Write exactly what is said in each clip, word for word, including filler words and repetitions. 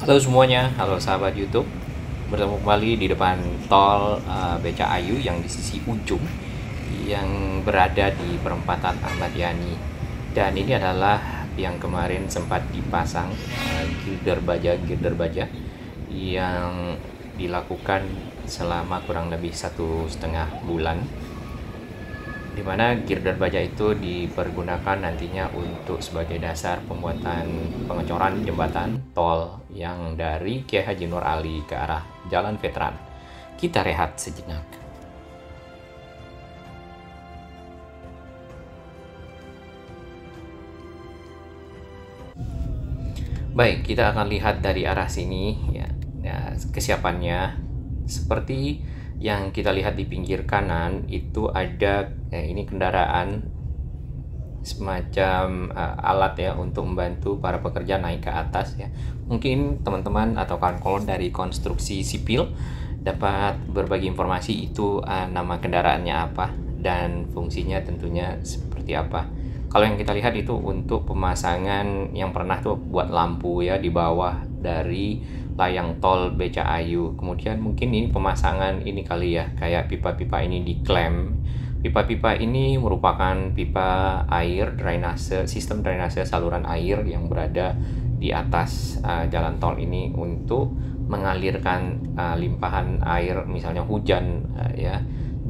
Halo semuanya, halo sahabat YouTube. Bertemu kembali di depan tol uh, Becakayu yang di sisi ujung, yang berada di perempatan Ahmad Yani. Dan ini adalah yang kemarin sempat dipasang uh, girder baja-girder baja yang dilakukan selama kurang lebih satu setengah bulan, dimana girder baja itu dipergunakan nantinya untuk sebagai dasar pembuatan pengecoran jembatan tol yang dari K H Haji Nur Ali ke arah Jalan Veteran. Kita rehat sejenak. Baik, kita akan lihat dari arah sini ya. Nah, kesiapannya seperti yang kita lihat di pinggir kanan itu ada ya, ini kendaraan semacam uh, alat ya untuk membantu para pekerja naik ke atas ya. Mungkin teman-teman atau kawan-kawan dari konstruksi sipil dapat berbagi informasi itu uh, nama kendaraannya apa dan fungsinya tentunya seperti apa. Kalau yang kita lihat itu untuk pemasangan yang pernah tuh buat lampu ya di bawah dari layang tol Becakayu. Kemudian mungkin ini pemasangan ini kali ya, kayak pipa-pipa ini diklem. Pipa-pipa ini merupakan pipa air drainase, sistem drainase saluran air yang berada di atas uh, jalan tol ini untuk mengalirkan uh, limpahan air misalnya hujan uh, ya.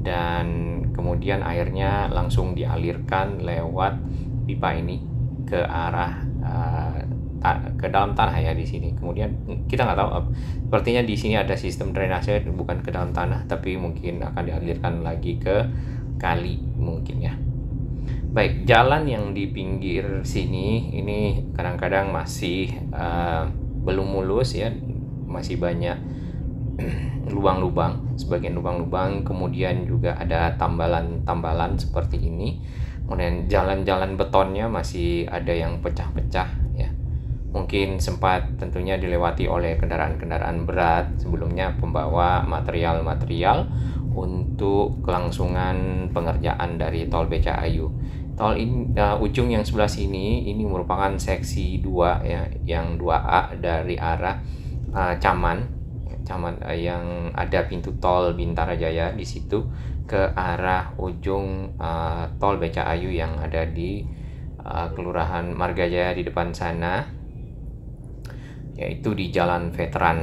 Dan kemudian airnya langsung dialirkan lewat pipa ini ke arah uh, ke dalam tanah ya di sini. Kemudian kita nggak tahu, sepertinya di sini ada sistem drainase bukan ke dalam tanah, tapi mungkin akan dialirkan lagi ke kali mungkin ya. Baik, jalan yang di pinggir sini ini kadang-kadang masih uh, belum mulus ya, masih banyak lubang-lubang, sebagian lubang-lubang, kemudian juga ada tambalan-tambalan seperti ini. Kemudian jalan-jalan betonnya masih ada yang pecah-pecah ya. Mungkin sempat tentunya dilewati oleh kendaraan-kendaraan berat sebelumnya, pembawa material-material untuk kelangsungan pengerjaan dari tol Becakayu. Tol ini uh, ujung yang sebelah sini ini merupakan seksi dua ya, yang dua A dari arah uh, Caman. Caman yang ada pintu tol Bintarajaya di situ ke arah ujung uh, tol Becakayu yang ada di uh, Kelurahan Margajaya di depan sana, yaitu di Jalan Veteran.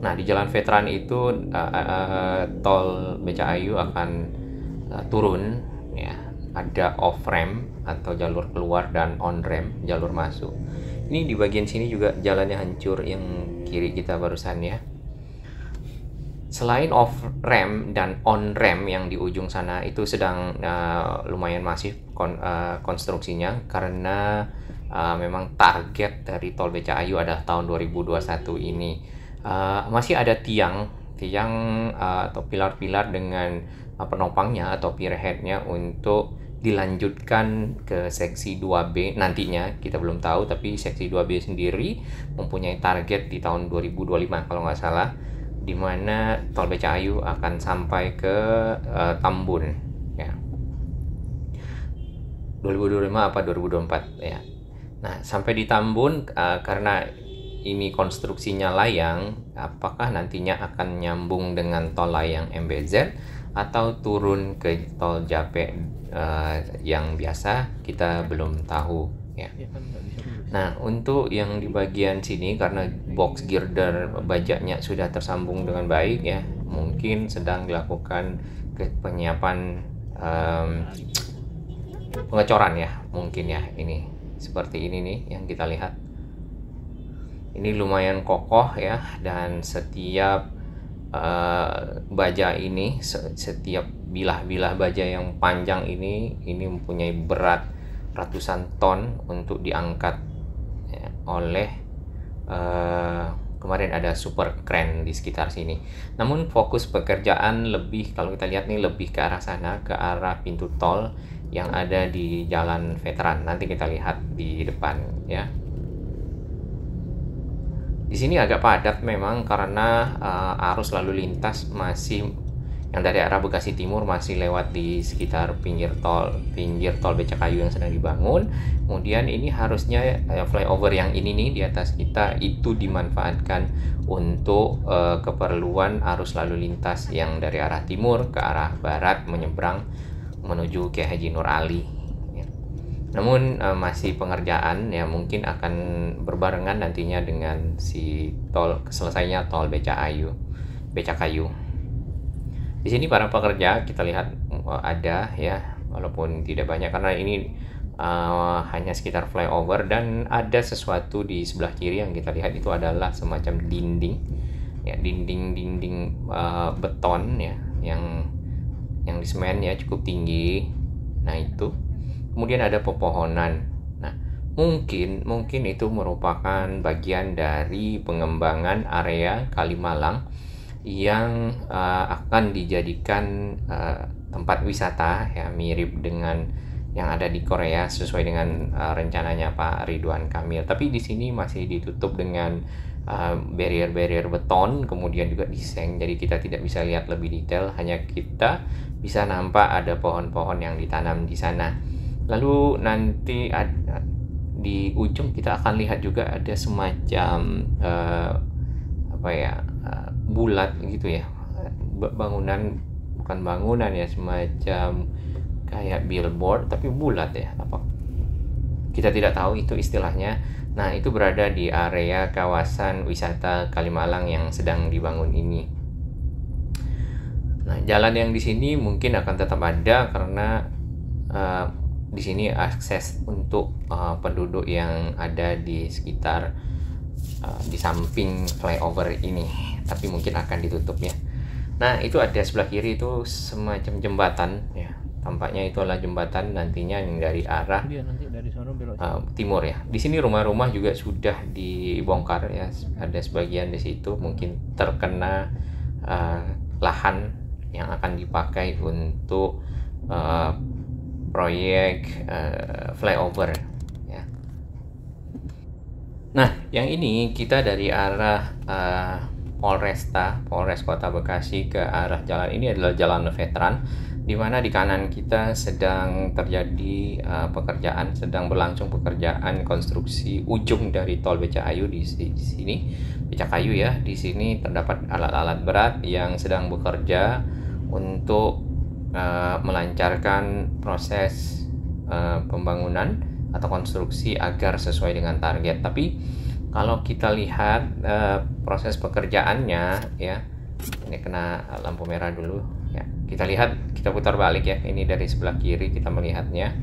Nah, di Jalan Veteran itu uh, uh, tol Becakayu akan uh, turun ya, ada off ramp atau jalur keluar dan on ramp jalur masuk. Ini di bagian sini juga jalannya hancur yang kiri kita barusan ya. Selain off ramp dan on ramp yang di ujung sana itu sedang uh, lumayan masif kon, uh, konstruksinya, karena uh, memang target dari tol Becakayu adalah tahun dua ribu dua puluh satu ini. Uh, masih ada tiang tiang uh, atau pilar-pilar dengan uh, penopangnya atau pierheadnya untuk dilanjutkan ke seksi dua B nantinya. Kita belum tahu, tapi seksi dua B sendiri mempunyai target di tahun dua ribu dua puluh lima kalau nggak salah, di mana tol Becakayu akan sampai ke uh, Tambun ya. dua ribu dua puluh lima apa dua ribu dua puluh empat ya. Nah, sampai di Tambun uh, karena ini konstruksinya layang, apakah nantinya akan nyambung dengan tol layang M B Z atau turun ke tol JAPE uh, yang biasa, kita belum tahu ya. Nah, untuk yang di bagian sini karena box girder bajanya sudah tersambung dengan baik ya, mungkin sedang dilakukan penyiapan um, pengecoran ya mungkin ya. Ini seperti ini nih yang kita lihat. Ini lumayan kokoh ya, dan setiap uh, baja ini, setiap bilah-bilah baja yang panjang ini, ini mempunyai berat ratusan ton untuk diangkat ya, oleh uh, kemarin ada super crane di sekitar sini. Namun fokus pekerjaan lebih, kalau kita lihat nih, lebih ke arah sana, ke arah pintu tol yang ada di Jalan Veteran. Nanti kita lihat di depan ya. Di sini agak padat memang karena uh, arus lalu lintas masih Yang dari arah Bekasi Timur masih lewat di sekitar pinggir tol pinggir tol Becakayu yang sedang dibangun. Kemudian ini harusnya flyover yang ini nih di atas kita itu dimanfaatkan untuk uh, keperluan arus lalu lintas yang dari arah timur ke arah barat menyeberang menuju K H Haji Nur Ali. Ya. Namun uh, masih pengerjaan ya, mungkin akan berbarengan nantinya dengan si tol selesainya tol Becakayu. Becakayu. Di sini para pekerja kita lihat ada ya, walaupun tidak banyak karena ini uh, hanya sekitar flyover, dan ada sesuatu di sebelah kiri yang kita lihat itu adalah semacam dinding ya, dinding-dinding uh, beton ya yang yang disemen ya cukup tinggi. Nah itu kemudian ada pepohonan. Nah mungkin mungkin itu merupakan bagian dari pengembangan area Kalimalang yang uh, akan dijadikan uh, tempat wisata ya, mirip dengan yang ada di Korea sesuai dengan uh, rencananya Pak Ridwan Kamil. Tapi di sini masih ditutup dengan uh, barrier-barrier beton, kemudian juga diseng, jadi kita tidak bisa lihat lebih detail, hanya kita bisa nampak ada pohon-pohon yang ditanam di sana. Lalu nanti ada, di ujung kita akan lihat juga ada semacam uh, apa ya uh, bulat gitu ya, bangunan bukan bangunan ya, semacam kayak billboard tapi bulat ya, apa kita tidak tahu itu istilahnya. Nah itu berada di area kawasan wisata Kalimalang yang sedang dibangun ini. Nah jalan yang di sini mungkin akan tetap ada karena uh, di sini akses untuk uh, penduduk yang ada di sekitar Uh, di samping flyover ini, tapi mungkin akan ditutup ya. Nah itu ada sebelah kiri itu semacam jembatan ya, tampaknya itu adalah jembatan nantinya yang dari arah uh, timur ya. Di sini rumah-rumah juga sudah dibongkar ya, ada sebagian di situ mungkin terkena uh, lahan yang akan dipakai untuk uh, proyek uh, flyover. Nah, yang ini kita dari arah uh, Polresta, Polres Kota Bekasi ke arah jalan ini adalah Jalan Veteran, di mana di kanan kita sedang terjadi uh, pekerjaan, sedang berlangsung pekerjaan konstruksi ujung dari tol Becakayu di, di sini, Becakayu ya. Di sini terdapat alat-alat berat yang sedang bekerja untuk uh, melancarkan proses uh, pembangunan atau konstruksi agar sesuai dengan target. Tapi kalau kita lihat e, proses pekerjaannya ya, ini kena lampu merah dulu ya, kita lihat, kita putar balik ya, ini dari sebelah kiri kita melihatnya.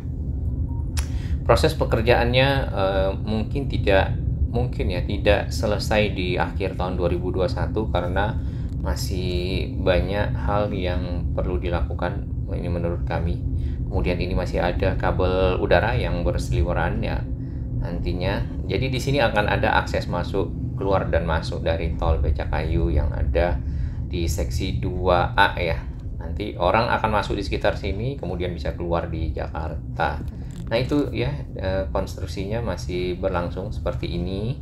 Proses pekerjaannya e, mungkin tidak mungkin ya tidak selesai di akhir tahun dua ribu dua puluh satu karena masih banyak hal yang perlu dilakukan, ini menurut kami. Kemudian ini masih ada kabel udara yang berseliweran ya nantinya. Jadi di sini akan ada akses masuk, keluar dan masuk dari tol Becakayu yang ada di seksi dua A ya. Nanti orang akan masuk di sekitar sini kemudian bisa keluar di Jakarta. Nah itu ya, konstruksinya masih berlangsung seperti ini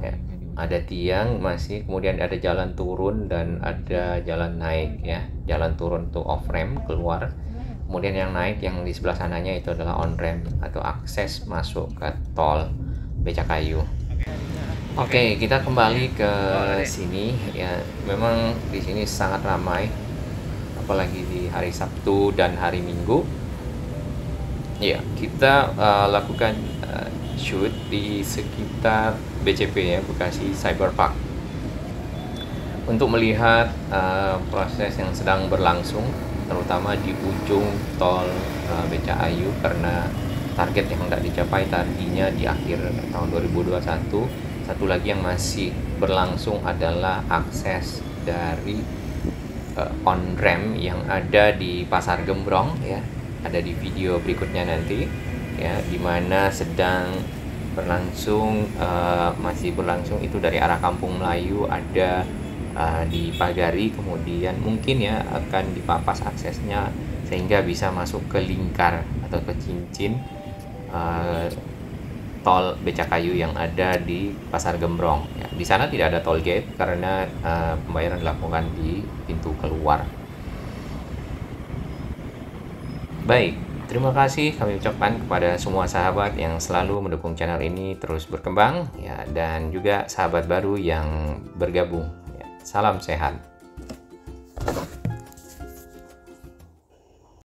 ya. Ada tiang masih, kemudian ada jalan turun dan ada jalan naik ya. Jalan turun tuh off ramp keluar. Kemudian yang naik yang di sebelah sananya itu adalah on-ramp atau akses masuk ke tol Becakayu. Oke, okay, kita kembali ke sini ya. Memang di sini sangat ramai, apalagi di hari Sabtu dan hari Minggu. Ya, kita uh, lakukan uh, shoot di sekitar B C P ya, Bekasi Cyber Park, untuk melihat uh, proses yang sedang berlangsung, terutama di ujung tol uh, Becakayu, karena target yang tidak dicapai tadinya di akhir tahun dua ribu dua puluh satu. Satu lagi yang masih berlangsung adalah akses dari uh, on ramp yang ada di Pasar Gembrong ya, ada di video berikutnya nanti ya, dimana sedang berlangsung uh, masih berlangsung itu dari arah Kampung Melayu ada Uh, dipagari, kemudian mungkin ya akan dipapas aksesnya sehingga bisa masuk ke lingkar atau ke cincin uh, tol Becakayu yang ada di Pasar Gembrong ya. Di sana tidak ada toll gate karena uh, pembayaran dilakukan di pintu keluar. Baik, terima kasih kami ucapkan kepada semua sahabat yang selalu mendukung channel ini terus berkembang ya, dan juga sahabat baru yang bergabung ya. Salam sehat.